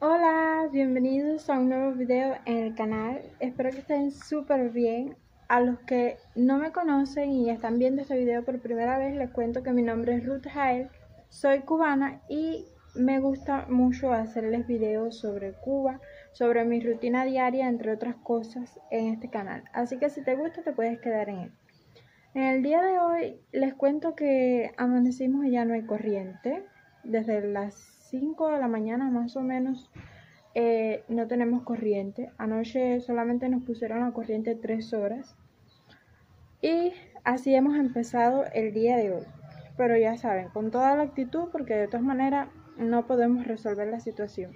Hola, bienvenidos a un nuevo video en el canal. Espero que estén súper bien. A los que no me conocen y están viendo este video por primera vez, les cuento que mi nombre es Ruth Jael, soy cubana y me gusta mucho hacerles videos sobre Cuba, sobre mi rutina diaria, entre otras cosas, en este canal. Así que si te gusta, te puedes quedar en él. En el día de hoy les cuento que amanecimos y ya no hay corriente. Desde las 5 de la mañana más o menos no tenemos corriente. Anoche solamente nos pusieron la corriente 3 horas y así hemos empezado el día de hoy, pero ya saben, con toda la actitud, porque de todas maneras no podemos resolver la situación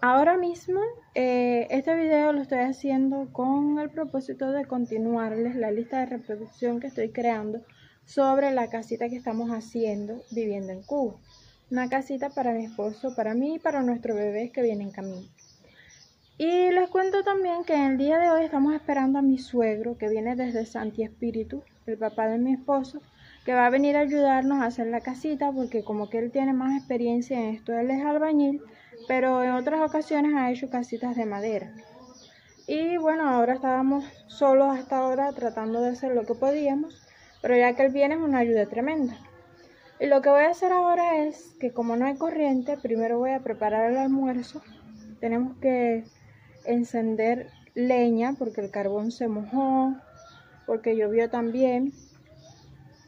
ahora mismo. Este video lo estoy haciendo con el propósito de continuarles la lista de reproducción que estoy creando sobre la casita que estamos haciendo viviendo en Cuba. Una casita para mi esposo, para mí y para nuestro bebé que viene en camino. Y les cuento también que en el día de hoy estamos esperando a mi suegro, que viene desde Sancti Spíritus, el papá de mi esposo, que va a venir a ayudarnos a hacer la casita, porque como que él tiene más experiencia en esto, él es albañil, pero en otras ocasiones ha hecho casitas de madera. Y bueno, ahora estábamos solos hasta ahora tratando de hacer lo que podíamos, pero ya que él viene es una ayuda tremenda. Y lo que voy a hacer ahora es que, como no hay corriente, primero voy a preparar el almuerzo. Tenemos que encender leña porque el carbón se mojó, porque llovió también.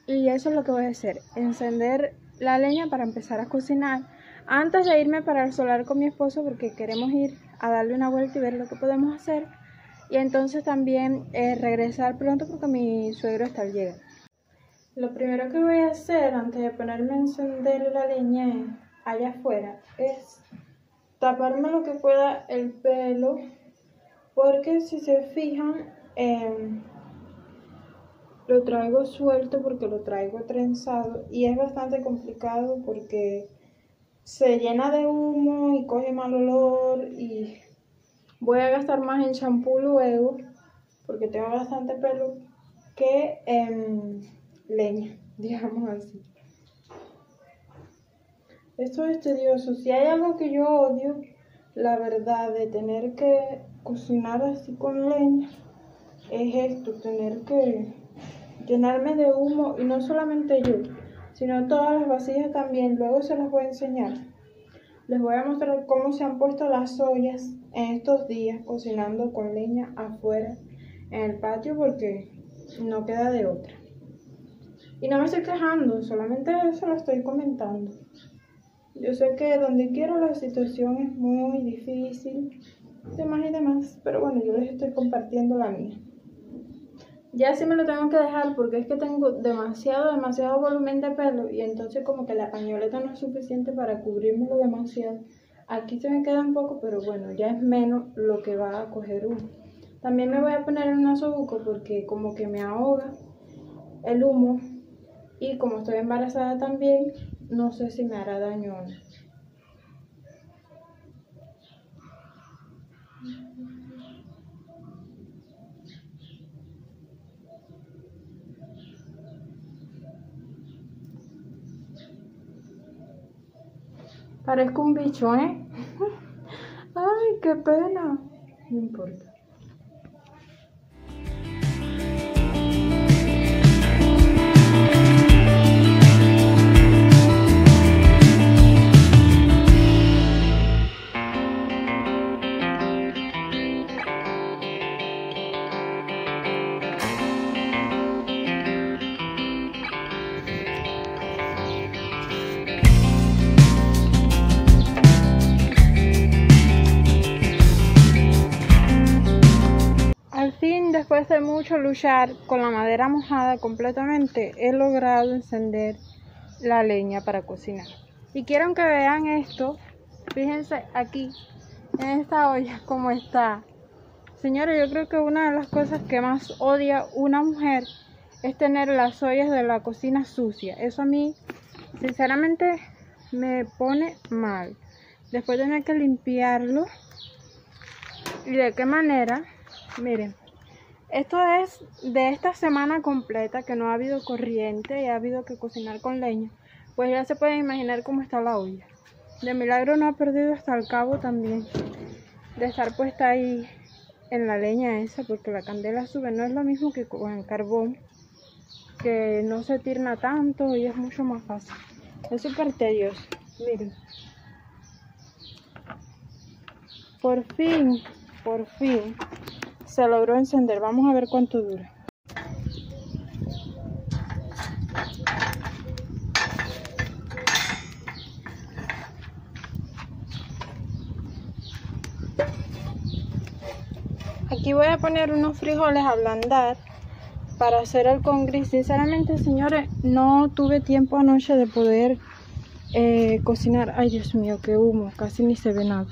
Y eso es lo que voy a hacer, encender la leña para empezar a cocinar. Antes de irme para el solar con mi esposo, porque queremos ir a darle una vuelta y ver lo que podemos hacer. Y entonces también regresar pronto porque mi suegro está al llegar. Lo primero que voy a hacer antes de ponerme a encender la leña allá afuera es taparme lo que pueda el pelo, porque si se fijan lo traigo suelto porque lo traigo trenzado y es bastante complicado porque se llena de humo y coge mal olor, y voy a gastar más en champú luego porque tengo bastante pelo que leña, digamos así. Esto es tedioso. Si hay algo que yo odio, la verdad, de tener que cocinar así con leña, es esto, tener que llenarme de humo. Y no solamente yo, sino todas las vasijas también. Luego se las voy a enseñar. Les voy a mostrar cómo se han puesto las ollas en estos días cocinando con leña afuera en el patio, porque no queda de otra. Y no me estoy quejando, solamente eso lo estoy comentando. Yo sé que donde quiero la situación es muy difícil, demás y demás, pero bueno, yo les estoy compartiendo la mía. Ya sí me lo tengo que dejar porque es que tengo demasiado volumen de pelo y entonces como que la pañoleta no es suficiente para cubrírmelo demasiado. Aquí se me queda un poco, pero bueno, ya es menos lo que va a coger uno. También me voy a poner un nasobuco porque como que me ahoga el humo. Y como estoy embarazada también, no sé si me hará daño o no. Parezco un bicho, ¿eh? ¡Ay, qué pena! No importa. Después de mucho luchar con la madera mojada completamente, he logrado encender la leña para cocinar. Y quiero que vean esto. Fíjense aquí en esta olla como está. Señores, yo creo que una de las cosas que más odia una mujer es tener las ollas de la cocina sucia. Eso a mí sinceramente me pone mal. Después tener que limpiarlo. ¿Y de qué manera? Miren. Esto es de esta semana completa que no ha habido corriente y ha habido que cocinar con leña. Pues ya se pueden imaginar cómo está la olla. De milagro no ha perdido hasta el cabo también de estar puesta ahí en la leña esa, porque la candela sube, no es lo mismo que con el carbón, que no se tierna tanto y es mucho más fácil. Es súper tedioso. Miren, por fin se logró encender. Vamos a ver cuánto dura. Aquí voy a poner unos frijoles a ablandar para hacer el con gris. Sinceramente, señores, no tuve tiempo anoche de poder cocinar. Ay, Dios mío, qué humo, casi ni se ve nada.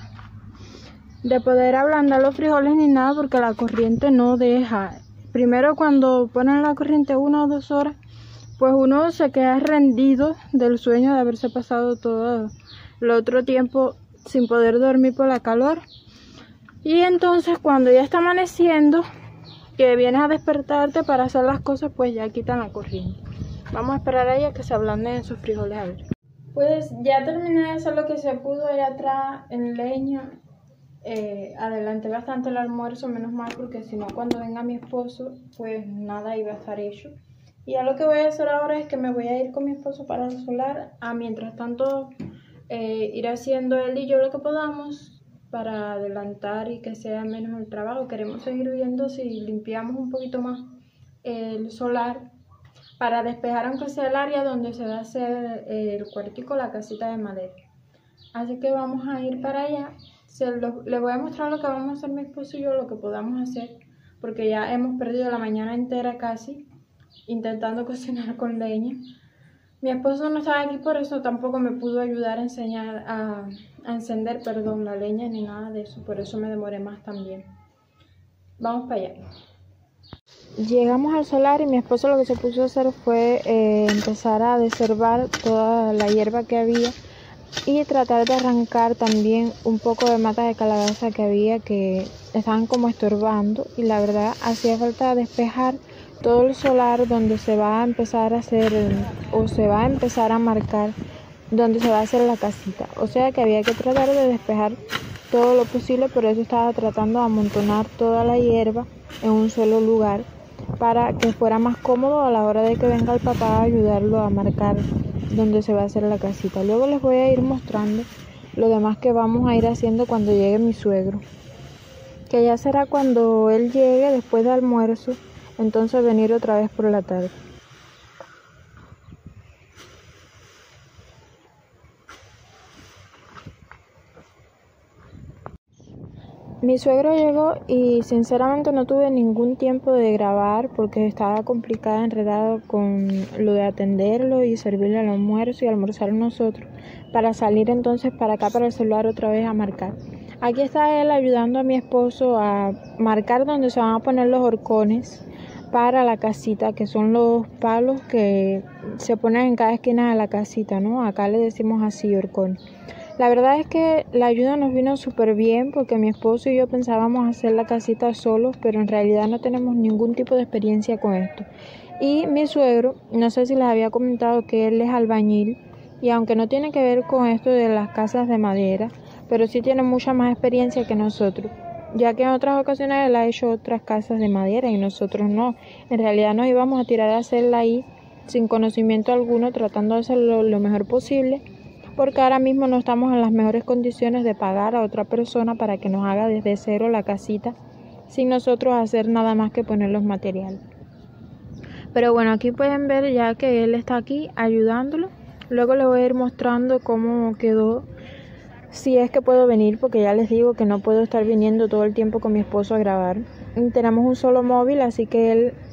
De poder ablandar los frijoles ni nada, porque la corriente no deja. Primero, cuando ponen la corriente 1 o 2 horas, pues uno se queda rendido del sueño de haberse pasado todo el otro tiempo sin poder dormir por la calor. Y entonces, cuando ya está amaneciendo, que vienes a despertarte para hacer las cosas, pues ya quitan la corriente. Vamos a esperar a ella que se ablanden esos frijoles, a ver. Pues ya terminé de hacer lo que se pudo allá atrás en leña. Adelanté bastante el almuerzo, menos mal, porque si no, cuando venga mi esposo, pues nada iba a estar hecho. Y ya lo que voy a hacer ahora es que me voy a ir con mi esposo para el solar, mientras tanto ir haciendo él y yo lo que podamos, para adelantar y que sea menos el trabajo. Queremos seguir viendo si limpiamos un poquito más el solar para despejar, aunque sea el área donde se va a hacer el cuartico, la casita de madera. Así que vamos a ir para allá. Les voy a mostrar lo que vamos a hacer mi esposo y yo, lo que podamos hacer, porque ya hemos perdido la mañana entera casi intentando cocinar con leña. Mi esposo no estaba aquí, por eso tampoco me pudo ayudar a encender, perdón, la leña ni nada de eso. Por eso me demoré más también. Vamos para allá. Llegamos al solar y mi esposo lo que se puso a hacer fue empezar a desherbar toda la hierba que había y tratar de arrancar también un poco de matas de calabaza que había, que estaban como estorbando, y la verdad hacía falta despejar todo el solar donde se va a empezar a hacer, o se va a empezar a marcar donde se va a hacer la casita. O sea que había que tratar de despejar todo lo posible, por eso estaba tratando de amontonar toda la hierba en un solo lugar para que fuera más cómodo a la hora de que venga el papá a ayudarlo a marcar donde se va a hacer la casita. Luego les voy a ir mostrando lo demás que vamos a ir haciendo cuando llegue mi suegro, que ya será cuando él llegue después de almuerzo. Entonces venir otra vez por la tarde. Mi suegro llegó y sinceramente no tuve ningún tiempo de grabar porque estaba complicada, enredada con lo de atenderlo y servirle el almuerzo y almorzar nosotros, para salir entonces para acá, para el celular, otra vez a marcar. Aquí está él ayudando a mi esposo a marcar donde se van a poner los horcones para la casita, que son los palos que se ponen en cada esquina de la casita, ¿no? Acá le decimos así, horcones. La verdad es que la ayuda nos vino súper bien, porque mi esposo y yo pensábamos hacer la casita solos, pero en realidad no tenemos ningún tipo de experiencia con esto. Y mi suegro, no sé si les había comentado que él es albañil, y aunque no tiene que ver con esto de las casas de madera, pero sí tiene mucha más experiencia que nosotros, ya que en otras ocasiones él ha hecho otras casas de madera y nosotros no. En realidad nos íbamos a tirar a hacerla ahí sin conocimiento alguno, tratando de hacerlo lo mejor posible, porque ahora mismo no estamos en las mejores condiciones de pagar a otra persona para que nos haga desde cero la casita, sin nosotros hacer nada más que poner los materiales. Pero bueno, aquí pueden ver ya que él está aquí ayudándolo. Luego les voy a ir mostrando cómo quedó, si es que puedo venir, porque ya les digo que no puedo estar viniendo todo el tiempo con mi esposo a grabar. Tenemos un solo móvil, así que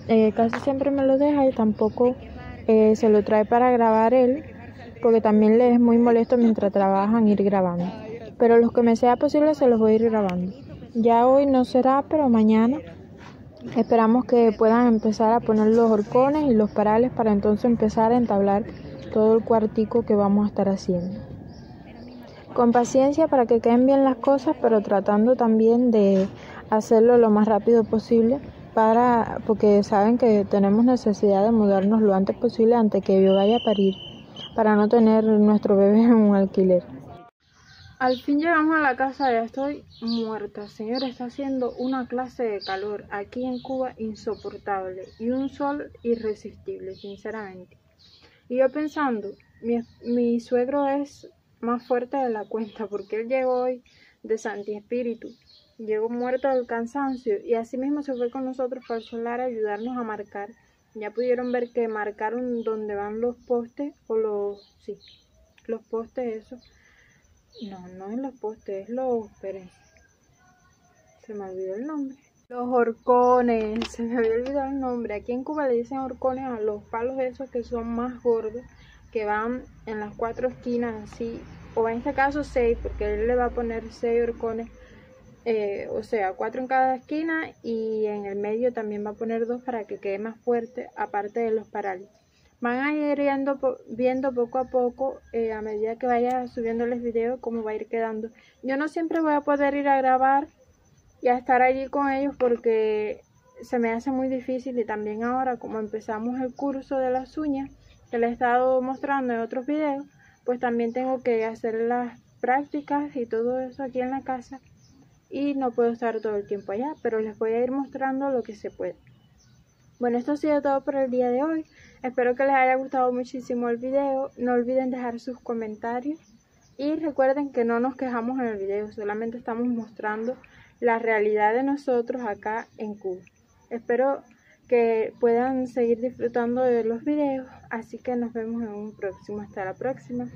él casi siempre me lo deja y tampoco se lo trae para grabar él, porque también le es muy molesto mientras trabajan ir grabando. Pero los que me sea posible se los voy a ir grabando. Ya hoy no será, pero mañana esperamos que puedan empezar a poner los horcones y los parales para entonces empezar a entablar todo el cuartico que vamos a estar haciendo. Con paciencia para que queden bien las cosas, pero tratando también de hacerlo lo más rápido posible, porque saben que tenemos necesidad de mudarnos lo antes posible, antes que yo vaya a parir, para no tener nuestro bebé en un alquiler. Al fin llegamos a la casa, ya estoy muerta. Señor, está haciendo una clase de calor aquí en Cuba insoportable y un sol irresistible, sinceramente. Y yo pensando, mi suegro es más fuerte de la cuenta porque él llegó hoy de Sancti Spíritus. Llegó muerto del cansancio y así mismo se fue con nosotros para el solar a ayudarnos a marcar. Ya pudieron ver que marcaron donde van los postes o los postes esos. No en los postes, es los... Se me olvidó el nombre. Los horcones, se me había olvidado el nombre. Aquí en Cuba le dicen horcones a los palos esos que son más gordos, que van en las cuatro esquinas así, o en este caso 6, porque él le va a poner 6 horcones, o sea, 4 en cada esquina, y en el medio también va a poner 2 para que quede más fuerte, aparte de los parales. Van a ir viendo poco a poco, a medida que vaya subiéndoles videos, cómo va a ir quedando. Yo no siempre voy a poder ir a grabar y a estar allí con ellos porque se me hace muy difícil. Y también ahora, como empezamos el curso de las uñas, que les he estado mostrando en otros videos, pues también tengo que hacer las prácticas y todo eso aquí en la casa. Y no puedo estar todo el tiempo allá, pero les voy a ir mostrando lo que se puede. Bueno, esto ha sido todo por el día de hoy. Espero que les haya gustado muchísimo el video. No olviden dejar sus comentarios. Y recuerden que no nos quejamos en el video, solamente estamos mostrando la realidad de nosotros acá en Cuba. Espero que puedan seguir disfrutando de los videos. Así que nos vemos en un próximo. Hasta la próxima.